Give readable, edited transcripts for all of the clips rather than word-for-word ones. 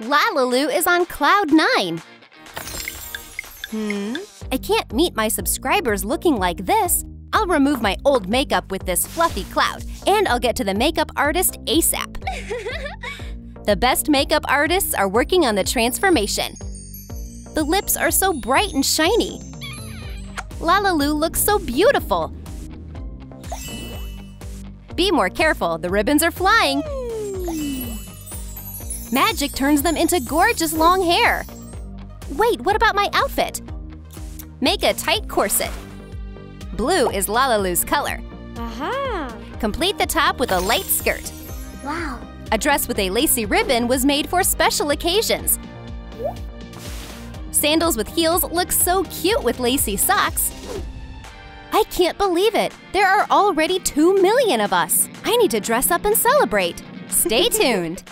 LaLiLu is on cloud 9. I can't meet my subscribers looking like this. I'll remove my old makeup with this fluffy cloud, and I'll get to the makeup artist ASAP. The best makeup artists are working on the transformation. The lips are so bright and shiny. LaLiLu looks so beautiful. Be more careful, the ribbons are flying. Magic turns them into gorgeous long hair. Wait, what about my outfit? Make a tight corset. Blue is LaLiLu's color. Complete the top with a light skirt. Wow. A dress with a lacy ribbon was made for special occasions. Sandals with heels look so cute with lacy socks. I can't believe it! There are already 2 million of us! I need to dress up and celebrate! Stay tuned!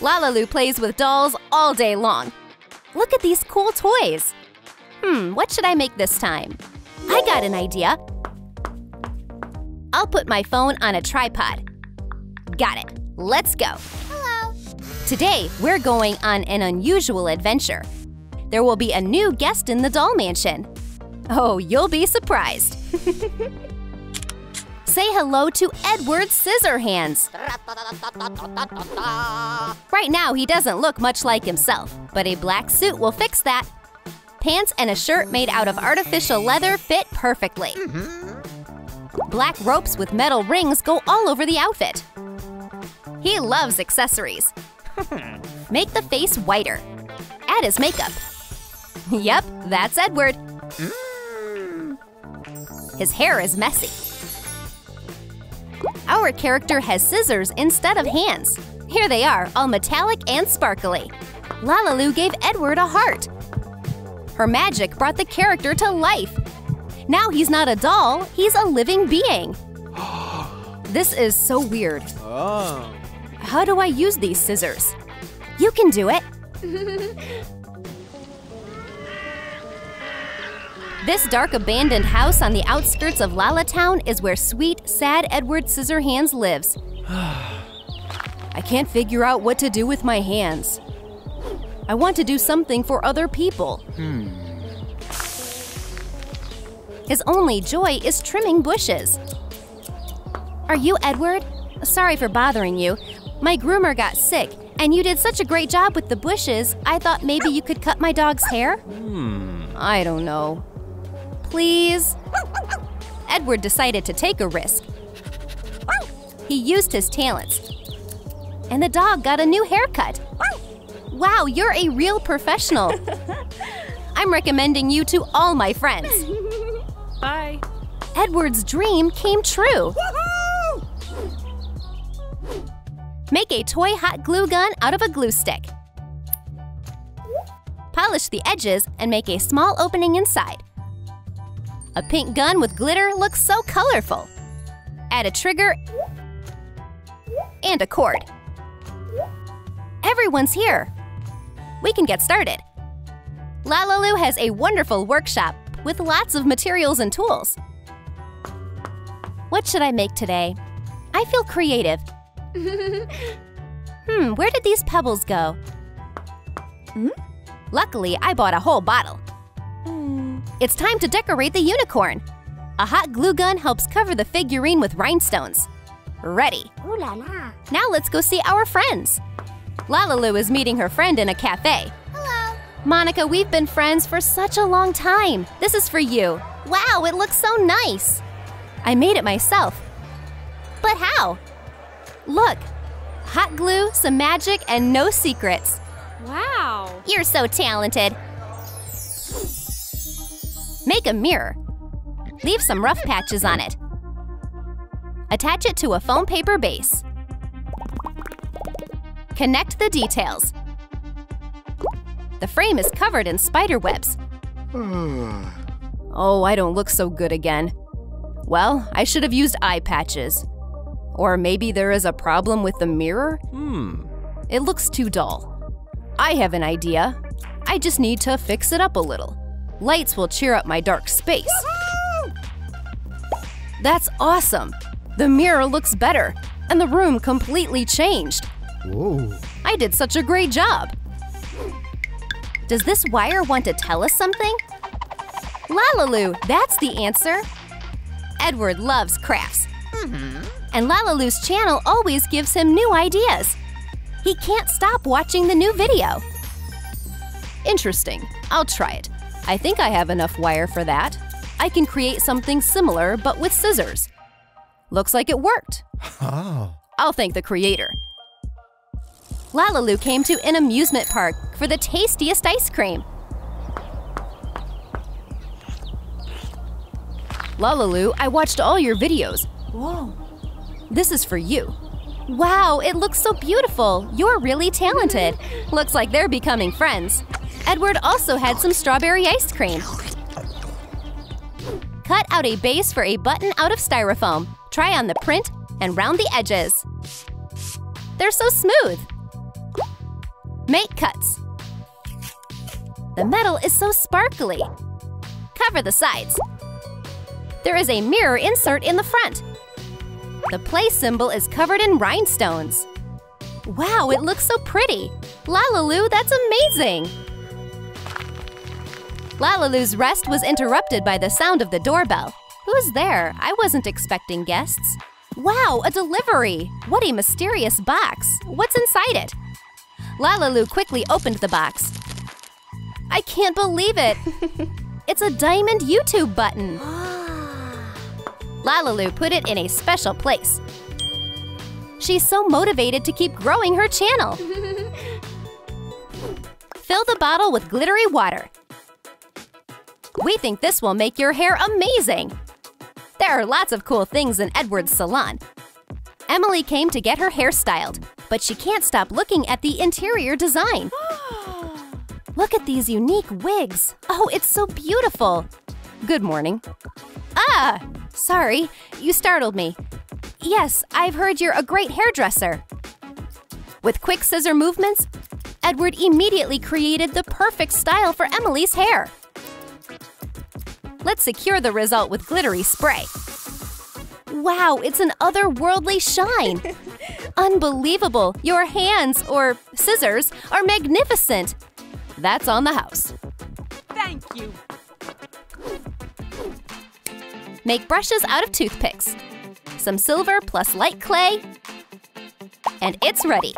LaLiLu plays with dolls all day long. Look at these cool toys! What should I make this time? I got an idea! I'll put my phone on a tripod. Got it! Let's go! Hello! Today, we're going on an unusual adventure. There will be a new guest in the doll mansion. Oh, you'll be surprised! Say hello to Edward Scissorhands! Right now, he doesn't look much like himself, but a black suit will fix that. Pants and a shirt made out of artificial leather fit perfectly. Black ropes with metal rings go all over the outfit. He loves accessories. Make the face whiter. Add his makeup. Yep, that's Edward. His hair is messy. Our character has scissors instead of hands. Here they are, all metallic and sparkly. LaLiLu gave Edward a heart. Her magic brought the character to life. Now he's not a doll, he's a living being. This is so weird. How do I use these scissors? You can do it. This dark abandoned house on the outskirts of Lala Town is where sweet, sad Edward Scissorhands lives. I can't figure out what to do with my hands. I want to do something for other people. His only joy is trimming bushes. Are you Edward? Sorry for bothering you. My groomer got sick, and you did such a great job with the bushes, I thought maybe you could cut my dog's hair? I don't know. Please? Edward decided to take a risk. He used his talents. And the dog got a new haircut. Wow, you're a real professional. I'm recommending you to all my friends. Bye. Edward's dream came true. Make a toy hot glue gun out of a glue stick. Polish the edges and make a small opening inside. A pink gun with glitter looks so colorful. Add a trigger and a cord. Everyone's here. We can get started. LaLiLu has a wonderful workshop with lots of materials and tools. What should I make today? I feel creative. Where did these pebbles go? Luckily, I bought a whole bottle. It's time to decorate the unicorn. A hot glue gun helps cover the figurine with rhinestones. Ready. Ooh la la. Now let's go see our friends. LaLiLu is meeting her friend in a cafe. Hello. Monica, we've been friends for such a long time. This is for you. Wow, it looks so nice. I made it myself. But how? Look, hot glue, some magic, and no secrets. Wow. You're so talented. Make a mirror. Leave some rough patches on it. Attach it to a foam paper base. Connect the details. The frame is covered in spider webs. Oh, I don't look so good again. Well, I should have used eye patches. Or maybe there is a problem with the mirror? It looks too dull. I have an idea. I just need to fix it up a little. Lights will cheer up my dark space. That's awesome! The mirror looks better, and the room completely changed. Whoa. I did such a great job! Does this wire want to tell us something? LaLiLu, that's the answer! Edward loves crafts. And LaLiLu's channel always gives him new ideas. He can't stop watching the new video. Interesting. I'll try it. I think I have enough wire for that. I can create something similar but with scissors. Looks like it worked. Oh. I'll thank the creator. LaLiLu came to an amusement park for the tastiest ice cream. LaLiLu, I watched all your videos. Whoa. This is for you. Wow, it looks so beautiful. You're really talented. Looks like they're becoming friends. Edward also had some strawberry ice cream. Cut out a base for a button out of styrofoam. Try on the print and round the edges. They're so smooth. Make cuts. The metal is so sparkly. Cover the sides. There is a mirror insert in the front. The play symbol is covered in rhinestones. Wow, it looks so pretty. LaLiLu, that's amazing. LaLiLu's rest was interrupted by the sound of the doorbell. Who's there? I wasn't expecting guests. Wow, a delivery! What a mysterious box. What's inside it? LaLiLu quickly opened the box. I can't believe it. It's a diamond YouTube button. LaLiLu put it in a special place. She's so motivated to keep growing her channel. Fill the bottle with glittery water. We think this will make your hair amazing. There are lots of cool things in Edward's salon. Emily came to get her hair styled, but she can't stop looking at the interior design. Look at these unique wigs. Oh, it's so beautiful. Good morning. Ah, sorry, you startled me. Yes, I've heard you're a great hairdresser. With quick scissor movements, Edward immediately created the perfect style for Emily's hair. Let's secure the result with glittery spray. Wow, it's an otherworldly shine. Unbelievable, your hands, or scissors, are magnificent. That's on the house. Thank you. Make brushes out of toothpicks. Some silver plus light clay. And it's ready.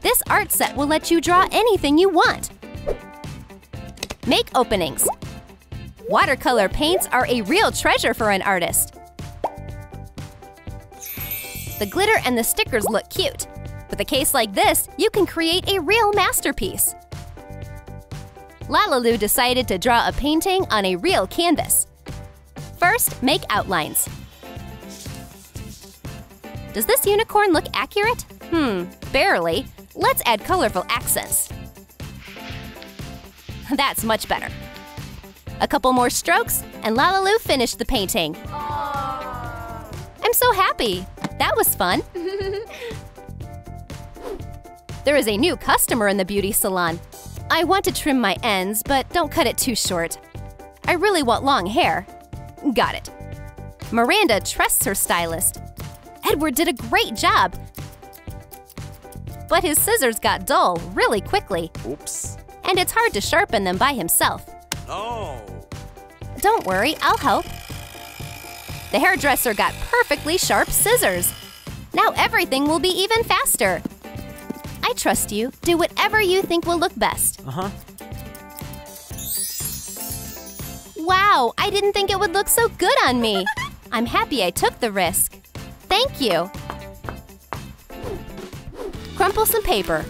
This art set will let you draw anything you want. Make openings. Watercolor paints are a real treasure for an artist. The glitter and the stickers look cute. With a case like this, you can create a real masterpiece. LaLiLu decided to draw a painting on a real canvas. First, make outlines. Does this unicorn look accurate? Barely. Let's add colorful accents. That's much better. A couple more strokes, and LaLiLu finished the painting. Aww. I'm so happy. That was fun. There is a new customer in the beauty salon. I want to trim my ends, but don't cut it too short. I really want long hair. Got it. Miranda trusts her stylist. Edward did a great job. But his scissors got dull really quickly. Oops. And it's hard to sharpen them by himself. Oh. Don't worry, I'll help. The hairdresser got perfectly sharp scissors. Now everything will be even faster. I trust you. Do whatever you think will look best. Wow, I didn't think it would look so good on me. I'm happy I took the risk. Thank you. Crumple some paper.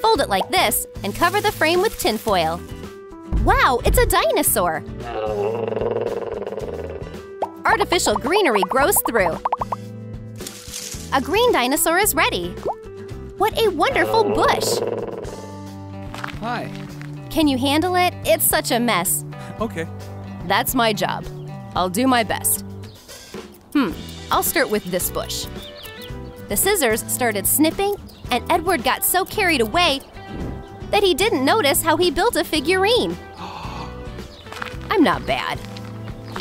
Fold it like this and cover the frame with tinfoil. Wow, it's a dinosaur! Artificial greenery grows through. A green dinosaur is ready. What a wonderful bush! Hi. Can you handle it? It's such a mess. Okay. That's my job. I'll do my best. I'll start with this bush. The scissors started snipping, and Edward got so carried away that he didn't notice how he built a figurine. I'm not bad.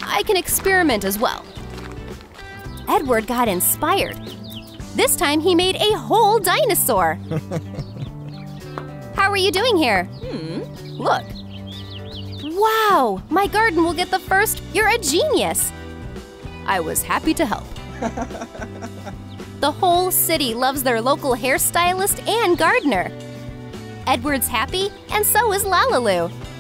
I can experiment as well. Edward got inspired. This time he made a whole dinosaur! How are you doing here? Look! Wow! My garden will get the first! You're a genius! I was happy to help. The whole city loves their local hairstylist and gardener. Edward's happy, and so is LaLiLu.